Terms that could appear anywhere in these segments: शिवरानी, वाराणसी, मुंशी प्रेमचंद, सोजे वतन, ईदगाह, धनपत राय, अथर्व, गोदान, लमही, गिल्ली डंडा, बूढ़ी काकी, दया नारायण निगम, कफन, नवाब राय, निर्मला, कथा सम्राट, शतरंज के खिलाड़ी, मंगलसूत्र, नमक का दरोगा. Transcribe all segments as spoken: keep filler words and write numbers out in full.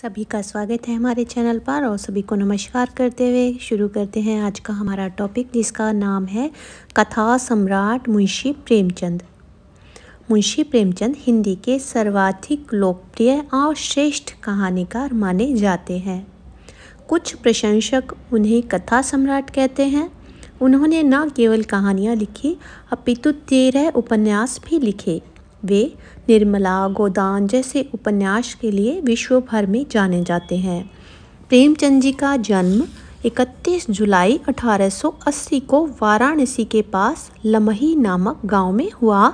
सभी का स्वागत है हमारे चैनल पर और सभी को नमस्कार करते हुए शुरू करते हैं आज का हमारा टॉपिक, जिसका नाम है कथा सम्राट मुंशी प्रेमचंद। मुंशी प्रेमचंद हिंदी के सर्वाधिक लोकप्रिय और श्रेष्ठ कहानीकार माने जाते हैं। कुछ प्रशंसक उन्हें कथा सम्राट कहते हैं। उन्होंने न केवल कहानियाँ लिखी अपितु तेरह उपन्यास भी लिखे। वे निर्मला, गोदान जैसे उपन्यास के लिए विश्व भर में जाने जाते हैं। प्रेमचंद जी का जन्म इकतीस जुलाई अठारह सौ अस्सी को वाराणसी के पास लमही नामक गांव में हुआ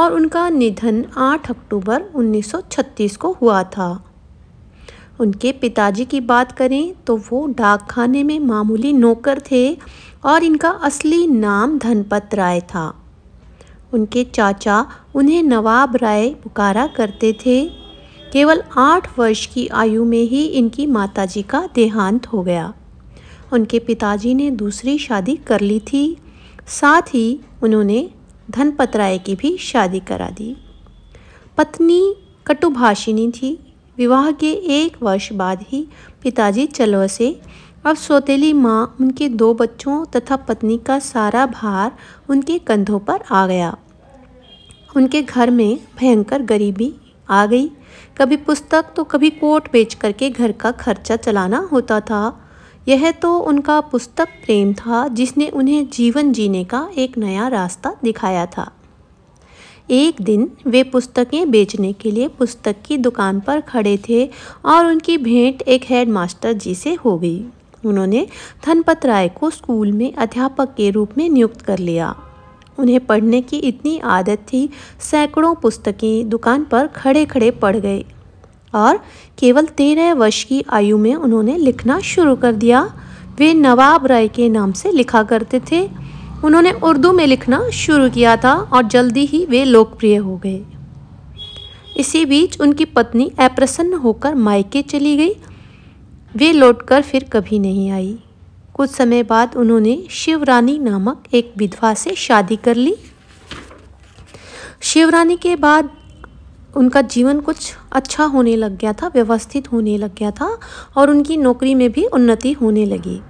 और उनका निधन आठ अक्टूबर उन्नीस सौ छत्तीस को हुआ था। उनके पिताजी की बात करें तो वो डाकखाने में मामूली नौकर थे और इनका असली नाम धनपत राय था। उनके चाचा उन्हें नवाब राय पुकारा करते थे। केवल आठ वर्ष की आयु में ही इनकी माताजी का देहांत हो गया। उनके पिताजी ने दूसरी शादी कर ली थी, साथ ही उन्होंने धनपत राय की भी शादी करा दी। पत्नी कटुभाषिनी थी। विवाह के एक वर्ष बाद ही पिताजी चले बसे। अब सौतेली माँ, उनके दो बच्चों तथा पत्नी का सारा भार उनके कंधों पर आ गया। उनके घर में भयंकर गरीबी आ गई। कभी पुस्तक तो कभी कोट बेच करके घर का खर्चा चलाना होता था। यह तो उनका पुस्तक प्रेम था जिसने उन्हें जीवन जीने का एक नया रास्ता दिखाया था। एक दिन वे पुस्तकें बेचने के लिए पुस्तक की दुकान पर खड़े थे और उनकी भेंट एक हेडमास्टर जी से हो गई। उन्होंने धनपत राय को स्कूल में अध्यापक के रूप में नियुक्त कर लिया। उन्हें पढ़ने की इतनी आदत थी, सैकड़ों पुस्तकें दुकान पर खड़े खड़े पढ़ गए और केवल तेरह वर्ष की आयु में उन्होंने लिखना शुरू कर दिया। वे नवाब राय के नाम से लिखा करते थे। उन्होंने उर्दू में लिखना शुरू किया था और जल्दी ही वे लोकप्रिय हो गए। इसी बीच उनकी पत्नी अप्रसन्न होकर मायके चली गई। वे लौटकर फिर कभी नहीं आई। कुछ समय बाद उन्होंने शिवरानी नामक एक विधवा से शादी कर ली। शिवरानी के बाद उनका जीवन कुछ अच्छा होने लग गया था, व्यवस्थित होने लग गया था और उनकी नौकरी में भी उन्नति होने लगी।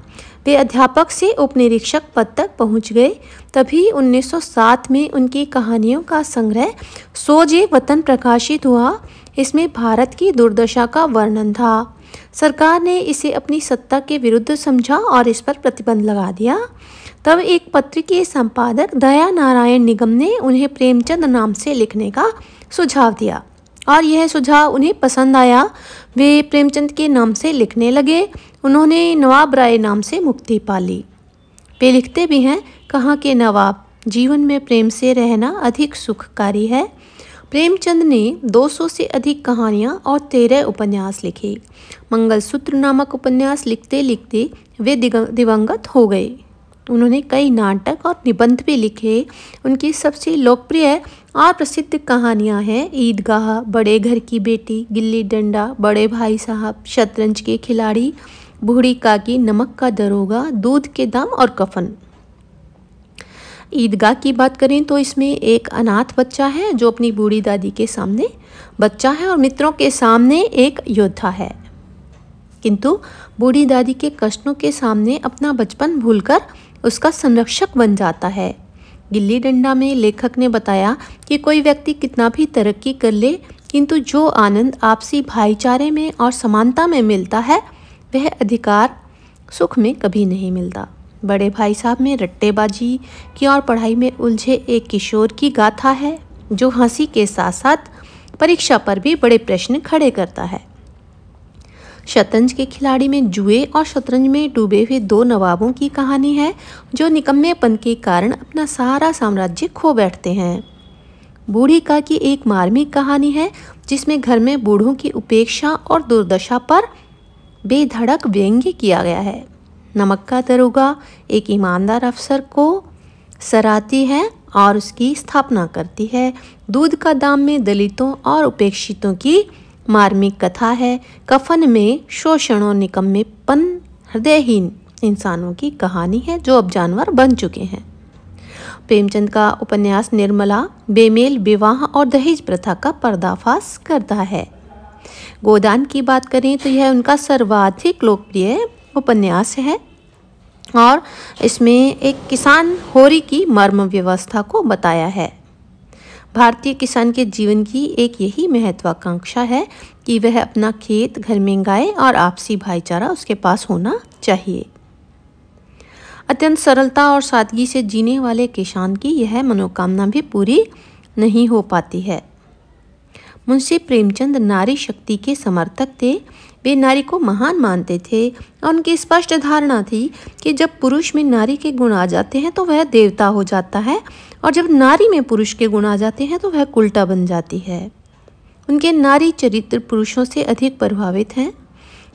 वे अध्यापक से उपनिरीक्षक पद तक पहुंच गए। तभी उन्नीस सौ सात में उनकी कहानियों का संग्रह सोजे वतन प्रकाशित हुआ। इसमें भारत की दुर्दशा का वर्णन था। सरकार ने इसे अपनी सत्ता के विरुद्ध समझा और इस पर प्रतिबंध लगा दिया। तब एक पत्र के संपादक दया नारायण निगम ने उन्हें प्रेमचंद नाम से लिखने का सुझाव दिया और यह सुझाव उन्हें पसंद आया। वे प्रेमचंद के नाम से लिखने लगे। उन्होंने नवाब राय नाम से मुक्ति पा ली। वे लिखते भी हैं, कहाँ के नवाब, जीवन में प्रेम से रहना अधिक सुखकारी है। प्रेमचंद ने दो सौ से अधिक कहानियाँ और तेरह उपन्यास लिखे। मंगलसूत्र नामक उपन्यास लिखते लिखते वे दिवंगत हो गए। उन्होंने कई नाटक और निबंध भी लिखे। उनकी सबसे लोकप्रिय और प्रसिद्ध कहानियाँ हैं ईदगाह, बड़े घर की बेटी, गिल्ली डंडा, बड़े भाई साहब, शतरंज के खिलाड़ी, बूढ़ी काकी, नमक का दरोगा, दूध के दाम और कफन। ईदगाह की बात करें तो इसमें एक अनाथ बच्चा है जो अपनी बूढ़ी दादी के सामने बच्चा है और मित्रों के सामने एक योद्धा है, किंतु बूढ़ी दादी के कष्टों के सामने अपना बचपन भूलकर उसका संरक्षक बन जाता है। गिल्ली डंडा में लेखक ने बताया कि कोई व्यक्ति कितना भी तरक्की कर ले, किंतु जो आनंद आपसी भाईचारे में और समानता में मिलता है वह अधिकार सुख में कभी नहीं मिलता। बड़े भाई साहब में रट्टेबाजी की और पढ़ाई में उलझे एक किशोर की गाथा है जो हंसी के साथ साथ परीक्षा पर भी बड़े प्रश्न खड़े करता है। शतरंज के खिलाड़ी में जुए और शतरंज में डूबे हुए दो नवाबों की कहानी है जो निकम्मेपन के कारण अपना सारा साम्राज्य खो बैठते हैं। बूढ़ी काकी एक मार्मिक कहानी है जिसमें घर में बूढ़ों की उपेक्षा और दुर्दशा पर बेधड़क व्यंग्य किया गया है। नमक का दरोगा एक ईमानदार अफसर को सराहती है और उसकी स्थापना करती है। दूध का दाम में दलितों और उपेक्षितों की मार्मिक कथा है। कफन में शोषण और निकम्मेपन हृदयहीन इंसानों की कहानी है जो अब जानवर बन चुके हैं। प्रेमचंद का उपन्यास निर्मला बेमेल विवाह और दहेज प्रथा का पर्दाफाश करता है। गोदान की बात करें तो यह उनका सर्वाधिक लोकप्रिय उपन्यास है और इसमें एक किसान होरी की मर्म व्यवस्था को बताया है। भारतीय किसान के जीवन की एक यही महत्वाकांक्षा है कि वह अपना खेत, घर में गाय और आपसी भाईचारा उसके पास होना चाहिए। अत्यंत सरलता और सादगी से जीने वाले किसान की यह मनोकामना भी पूरी नहीं हो पाती है। मुंशी प्रेमचंद नारी शक्ति के समर्थक थे। वे नारी को महान मानते थे और उनकी स्पष्ट धारणा थी कि जब पुरुष में नारी के गुण आ जाते हैं तो वह देवता हो जाता है और जब नारी में पुरुष के गुण आ जाते हैं तो वह उल्टा बन जाती है। उनके नारी चरित्र पुरुषों से अधिक प्रभावित हैं।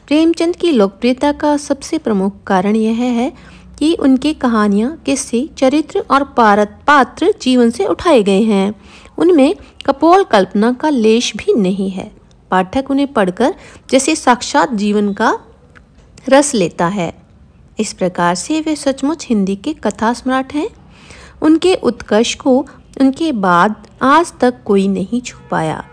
प्रेमचंद की लोकप्रियता का सबसे प्रमुख कारण यह है कि उनकी कहानियाँ, किस्से, चरित्र और पात्र जीवन से उठाए गए हैं। उनमें कपोल कल्पना का लेश भी नहीं है। पाठक उन्हें पढ़कर जैसे साक्षात जीवन का रस लेता है। इस प्रकार से वे सचमुच हिंदी के कथा सम्राट हैं। उनके उत्कर्ष को उनके बाद आज तक कोई नहीं छुपाया।